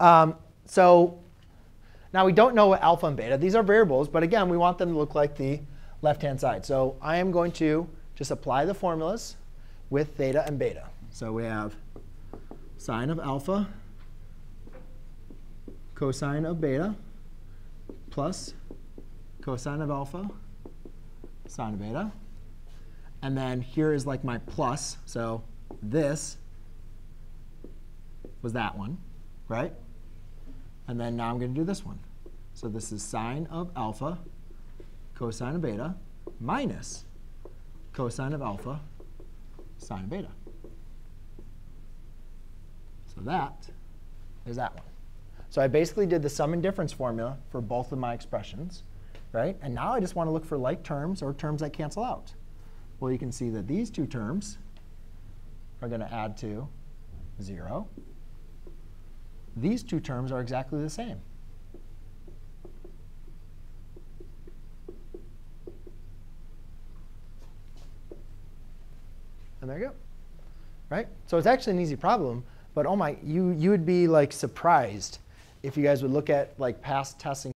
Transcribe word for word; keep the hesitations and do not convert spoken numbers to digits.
Um, so now we don't know what alpha and beta. These are variables, but again, we want them to look like the left-hand side. So I am going to just apply the formulas with theta and beta. So we have sine of alpha cosine of beta plus cosine of alpha sine of beta. And then here is like my plus. So this was that one, right? And then now I'm going to do this one. So this is sine of alpha cosine of beta minus cosine of alpha sine of beta. So that is that one. So I basically did the sum and difference formula for both of my expressions, right? And now I just want to look for like terms or terms that cancel out. Well, you can see that these two terms are going to add to zero. These two terms are exactly the same. And there you go, right? So it's actually an easy problem, but oh my, you you would be like surprised if you guys would look at like past testing.